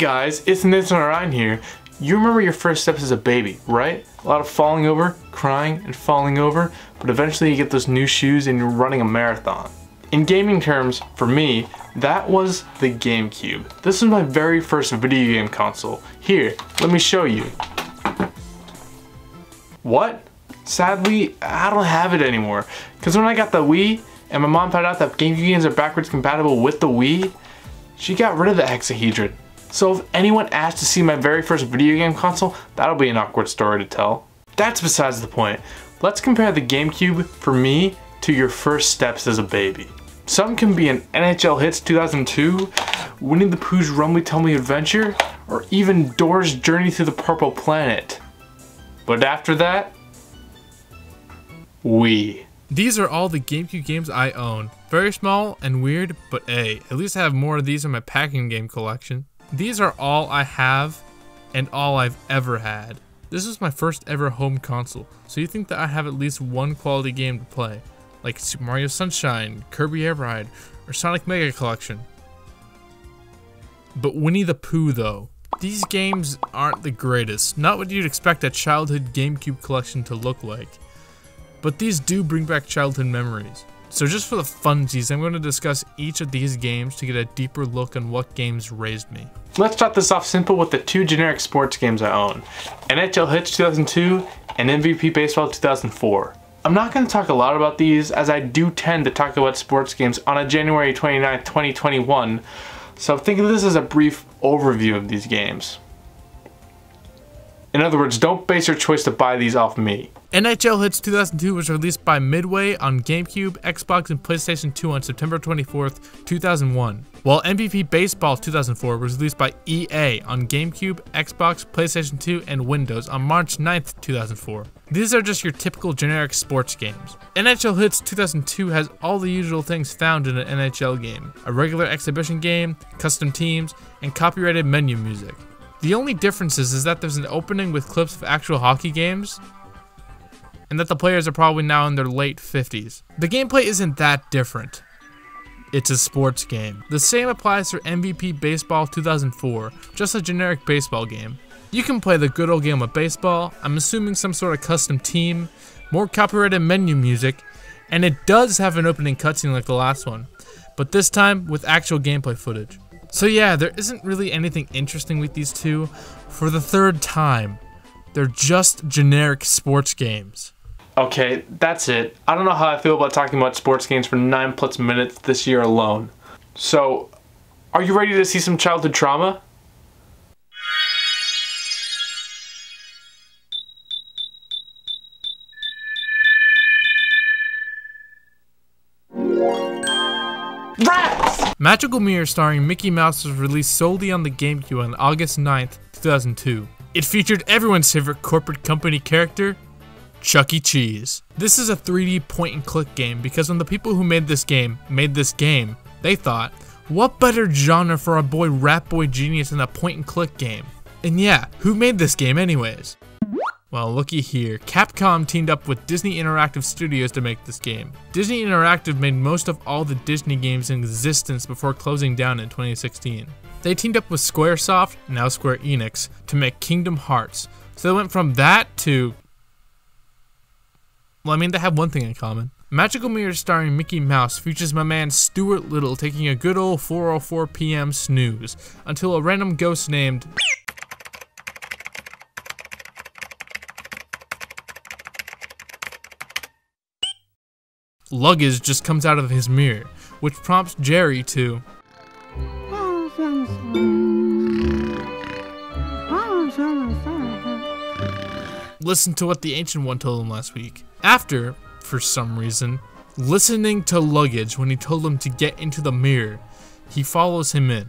guys, it's Nathan Ryan here. You remember your first steps as a baby, right? A lot of falling over, crying, and falling over, but eventually you get those new shoes and you're running a marathon. In gaming terms, for me, that was the GameCube. This is my very first video game console. Here, let me show you. What? Sadly, I don't have it anymore. Because when I got the Wii, and my mom found out that GameCube games are backwards compatible with the Wii, she got rid of the hexahedron. So if anyone asks to see my very first video game console, that'll be an awkward story to tell. That's besides the point. Let's compare the GameCube, for me, to your first steps as a baby. Some can be an NHL Hitz 2002, Winnie the Pooh's Rumbly Tumbly Adventure, or even Dora's Journey to the Purple Planet. But after that, Wii. These are all the GameCube games I own. Very small and weird, but hey, at least I have more of these in my packing game collection. These are all I have and all I've ever had. This is my first ever home console, so you think that I have at least one quality game to play, like Super Mario Sunshine, Kirby Air Ride, or Sonic Mega Collection. But Winnie the Pooh though. These games aren't the greatest, not what you'd expect a childhood GameCube collection to look like. But these do bring back childhood memories. So just for the funsies, I'm going to discuss each of these games to get a deeper look on what games raised me. Let's start this off simple with the two generic sports games I own, NHL Hitz 2002 and MVP Baseball 2004. I'm not going to talk a lot about these as I do tend to talk about sports games on a January 29, 2021, so think of this as a brief overview of these games. In other words, don't base your choice to buy these off me. NHL Hitz 2002 was released by Midway on GameCube, Xbox, and PlayStation 2 on September 24th, 2001, while MVP Baseball 2004 was released by EA on GameCube, Xbox, PlayStation 2, and Windows on March 9th, 2004. These are just your typical generic sports games. NHL Hitz 2002 has all the usual things found in an NHL game: a regular exhibition game, custom teams, and copyrighted menu music. The only difference is that there's an opening with clips of actual hockey games, and that the players are probably now in their late 50s. The gameplay isn't that different. It's a sports game. The same applies for MVP Baseball 2004, just a generic baseball game. You can play the good old game of baseball, I'm assuming some sort of custom team, more copyrighted menu music, and it does have an opening cutscene like the last one, but this time with actual gameplay footage. So yeah, there isn't really anything interesting with these two. For the third time, they're just generic sports games. Okay, that's it. I don't know how I feel about talking about sports games for 9+ minutes this year alone. So, are you ready to see some childhood trauma? Magical Mirror Starring Mickey Mouse was released solely on the GameCube on August 9th, 2002. It featured everyone's favorite corporate company character, Chuck E. Cheese. This is a 3D point-and-click game because when the people who made this game, they thought, what better genre for a boy rap boy genius than a point-and-click game? And yeah, who made this game anyways? Well, looky here, Capcom teamed up with Disney Interactive Studios to make this game. Disney Interactive made most of all the Disney games in existence before closing down in 2016. They teamed up with Squaresoft, now Square Enix, to make Kingdom Hearts. So they went from that to... well, I mean, they have one thing in common. Magical Mirror Starring Mickey Mouse features my man Stuart Little taking a good old 4:04 p.m. snooze until a random ghost named... luggage just comes out of his mirror, which prompts Jerry to listen to what the Ancient One told him last week. After, for some reason, listening to luggage when he told him to get into the mirror, he follows him in.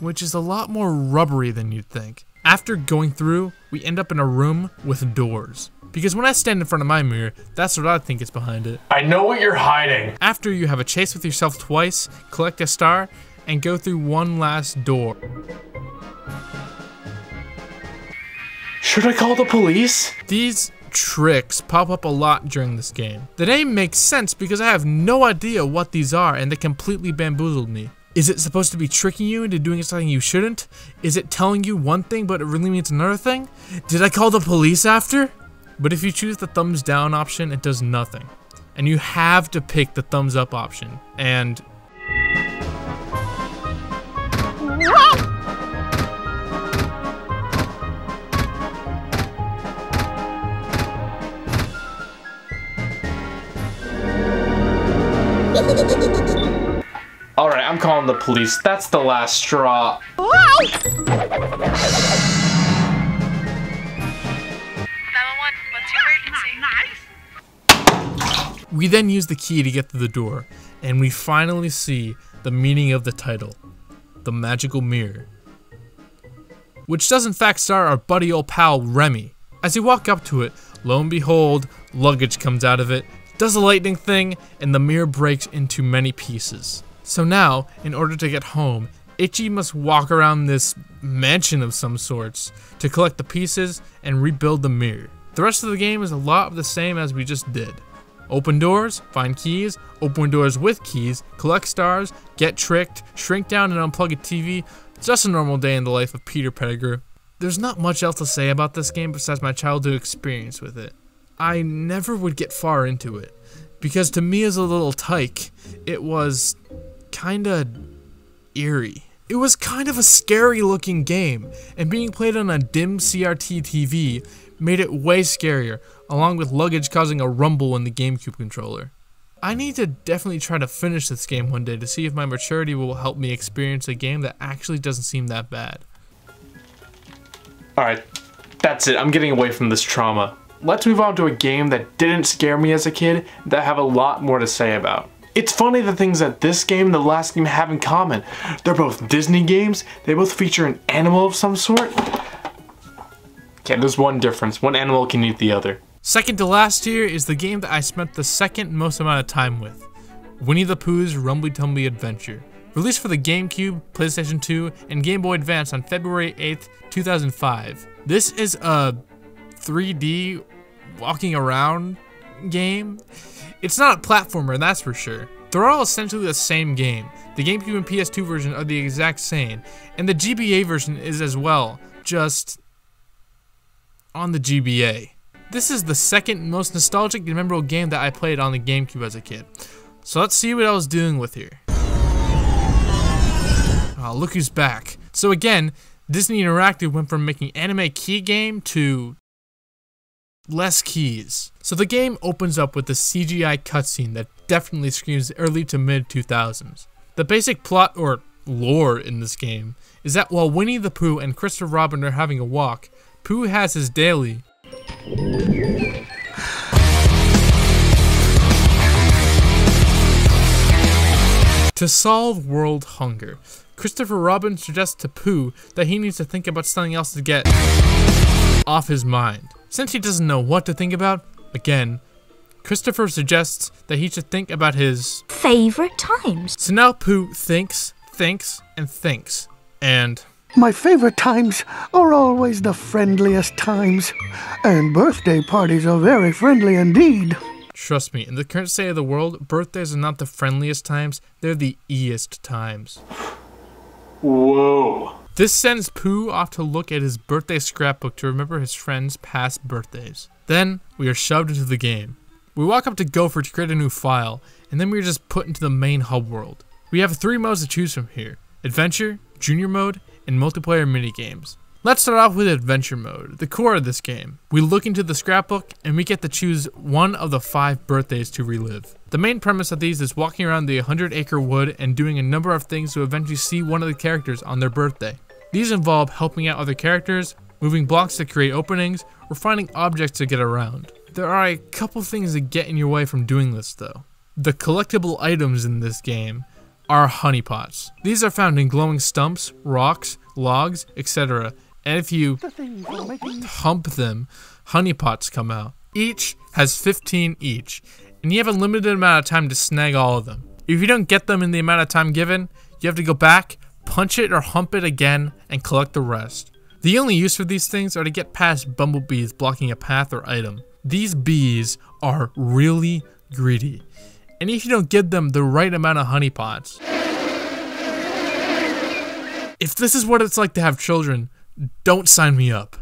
Which is a lot more rubbery than you'd think. After going through, we end up in a room with doors. Because when I stand in front of my mirror, that's what I think is behind it. I know what you're hiding. After, you have a chase with yourself twice, collect a star, and go through one last door. Should I call the police? These tricks pop up a lot during this game. The name makes sense because I have no idea what these are and they completely bamboozled me. Is it supposed to be tricking you into doing something you shouldn't? Is it telling you one thing but it really means another thing? Did I call the police after? But if you choose the thumbs down option, it does nothing. And you have to pick the thumbs up option. And... Alright, I'm calling the police. That's the last straw. We then use the key to get through the door, and we finally see the meaning of the title, the Magical Mirror, which does in fact star our buddy old pal Remy. As you walk up to it, lo and behold, luggage comes out of it, does a lightning thing, and the mirror breaks into many pieces. So now, in order to get home, Itchy must walk around this mansion of some sorts to collect the pieces and rebuild the mirror. The rest of the game is a lot of the same as we just did. Open doors, find keys, open doors with keys, collect stars, get tricked, shrink down and unplug a TV. It's just a normal day in the life of Peter Pettigrew. There's not much else to say about this game besides my childhood experience with it. I never would get far into it, because to me as a little tyke, it was kinda eerie. It was kind of a scary looking game, and being played on a dim CRT TV made it way scarier, along with luggage causing a rumble in the GameCube controller. I need to definitely try to finish this game one day to see if my maturity will help me experience a game that actually doesn't seem that bad. Alright, that's it. I'm getting away from this trauma. Let's move on to a game that didn't scare me as a kid that I have a lot more to say about. It's funny the things that this game and the last game have in common. They're both Disney games, they both feature an animal of some sort. Okay, there's one difference. One animal can eat the other. Second to last here is the game that I spent the second most amount of time with, Winnie the Pooh's Rumbly Tumbly Adventure. Released for the GameCube, PlayStation 2, and Game Boy Advance on February 8th, 2005. This is a 3D walking around game. It's not a platformer, that's for sure. They're all essentially the same game. The GameCube and PS2 version are the exact same, and the GBA version is as well, just on the GBA. This is the second most nostalgic and memorable game that I played on the GameCube as a kid. So let's see what I was dealing with here. Oh, look who's back. So again, Disney Interactive went from making anime key game to less keys. So the game opens up with the CGI cutscene that definitely screams early to mid 2000s. The basic plot or lore in this game is that while Winnie the Pooh and Christopher Robin are having a walk, Pooh has his daily, to solve world hunger. Christopher Robin suggests to Pooh that he needs to think about something else to get off his mind. Since he doesn't know what to think about, again, Christopher suggests that he should think about his favorite times. So now Pooh thinks, and thinks, and... My favorite times are always the friendliest times, and birthday parties are very friendly indeed. Trust me, in the current state of the world, birthdays are not the friendliest times, they're the easiest times. Whoa. This sends Pooh off to look at his birthday scrapbook to remember his friend's past birthdays. Then, we are shoved into the game. We walk up to Gopher to create a new file, and then we are just put into the main hub world. We have 3 modes to choose from here: Adventure, Junior Mode, and Multiplayer Minigames. Let's start off with Adventure Mode, the core of this game. We look into the scrapbook, and we get to choose one of the 5 birthdays to relive. The main premise of these is walking around the 100-acre wood and doing a number of things to eventually see one of the characters on their birthday. These involve helping out other characters, moving blocks to create openings, or finding objects to get around. There are a couple things that get in your way from doing this though. The collectible items in this game are honeypots. These are found in glowing stumps, rocks, logs, etc. And if you hump them, honeypots come out. Each has 15 each, and you have a limited amount of time to snag all of them. If you don't get them in the amount of time given, you have to go back, punch it or hump it again, and collect the rest. The only use for these things are to get past bumblebees blocking a path or item. These bees are really greedy, and if you don't give them the right amount of honeypots, if this is what it's like to have children, don't sign me up.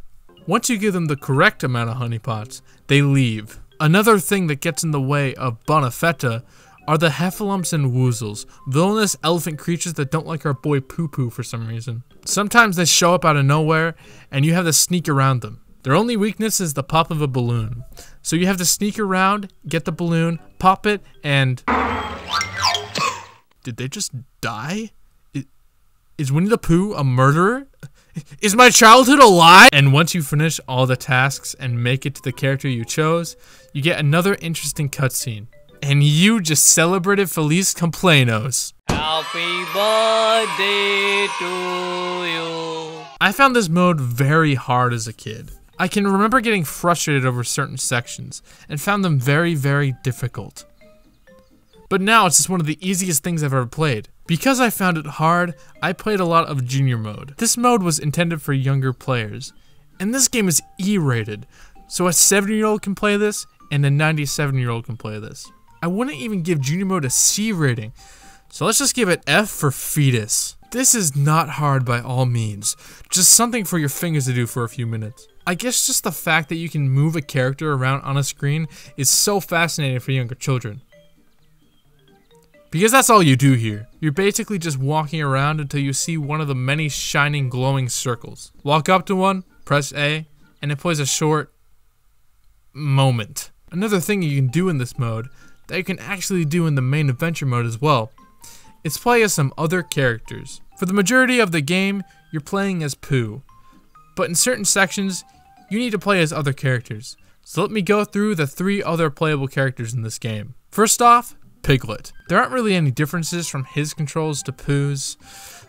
Once you give them the correct amount of honeypots, they leave. Another thing that gets in the way of Bonafetta are the heffalumps and woozles, villainous elephant creatures that don't like our boy Poo Poo for some reason. Sometimes they show up out of nowhere and you have to sneak around them. Their only weakness is the pop of a balloon. So you have to sneak around, get the balloon, pop it, and... Did they just die? Is Winnie the Pooh a murderer? Is my childhood a lie? And once you finish all the tasks and make it to the character you chose, you get another interesting cutscene. And you just celebrated Feliz Cumpleaños. Happy birthday to you. I found this mode very hard as a kid. I can remember getting frustrated over certain sections and found them very, very difficult. But now it's just one of the easiest things I've ever played. Because I found it hard, I played a lot of Junior Mode. This mode was intended for younger players, and this game is E-rated, so a 7-year-old can play this, and a 97-year-old can play this. I wouldn't even give Junior Mode a C rating, so let's just give it F for fetus. This is not hard by all means, just something for your fingers to do for a few minutes. I guess just the fact that you can move a character around on a screen is so fascinating for younger children. Because that's all you do here. You're basically just walking around until you see one of the many shining glowing circles. Walk up to one, press A, and it plays a short moment. Another thing you can do in this mode that you can actually do in the main adventure mode as well is play as some other characters. For the majority of the game, you're playing as Pooh, but in certain sections, you need to play as other characters. So let me go through the 3 other playable characters in this game. First off, Piglet. There aren't really any differences from his controls to Pooh's,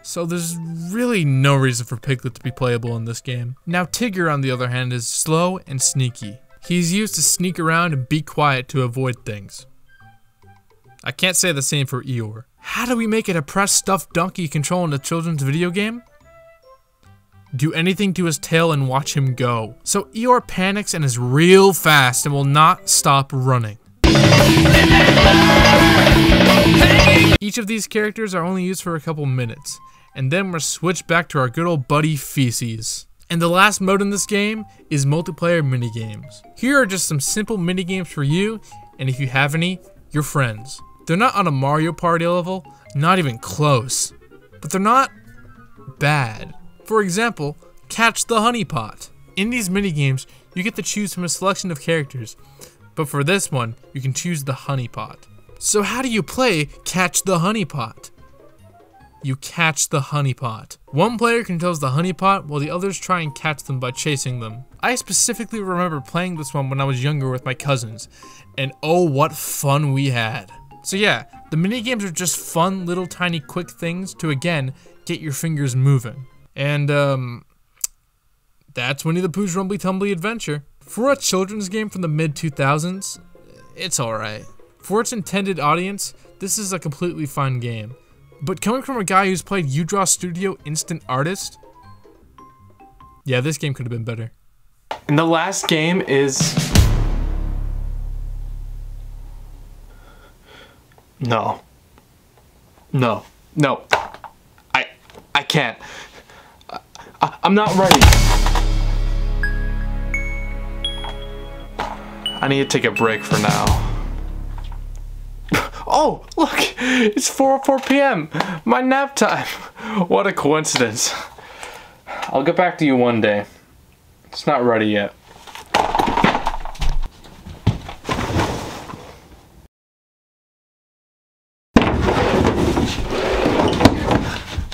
so there's really no reason for Piglet to be playable in this game. Now Tigger, on the other hand, is slow and sneaky. He's used to sneak around and be quiet to avoid things. I can't say the same for Eeyore. How do we make it a press stuffed donkey control in a children's video game? Do anything to his tail and watch him go. So Eeyore panics and is real fast and will not stop running. Each of these characters are only used for a couple minutes, and then we're switched back to our good old buddy Feces. And the last mode in this game is multiplayer minigames. Here are just some simple minigames for you, and if you have any, your friends. They're not on a Mario Party level, not even close, but they're not bad. For example, catch the honeypot. In these minigames, you get to choose from a selection of characters, but for this one, you can choose the honeypot. So how do you play catch the honeypot? You catch the honeypot. One player controls the honeypot while the others try and catch them by chasing them. I specifically remember playing this one when I was younger with my cousins, and oh what fun we had. So yeah, the minigames are just fun little tiny quick things to again, get your fingers moving. And that's Winnie the Pooh's Rumbly Tumbly Adventure. For a children's game from the mid-2000s, it's alright. For its intended audience, this is a completely fine game. But coming from a guy who's played UDRAW Studio Instant Artist, yeah, this game could have been better. And the last game is... No. No. No. I can't. I'm not ready. I need to take a break for now. Oh, look! It's 4:04 p.m. My nap time. What a coincidence. I'll get back to you one day. It's not ready yet.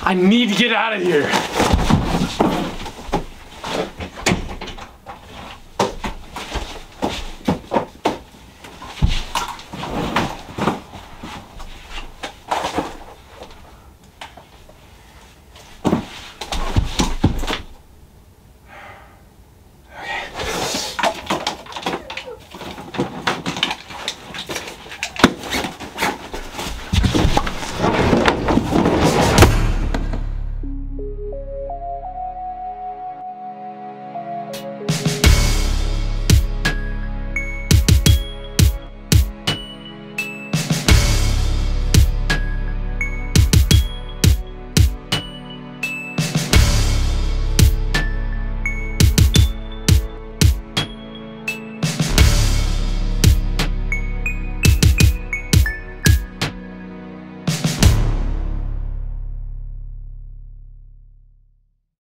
I need to get out of here.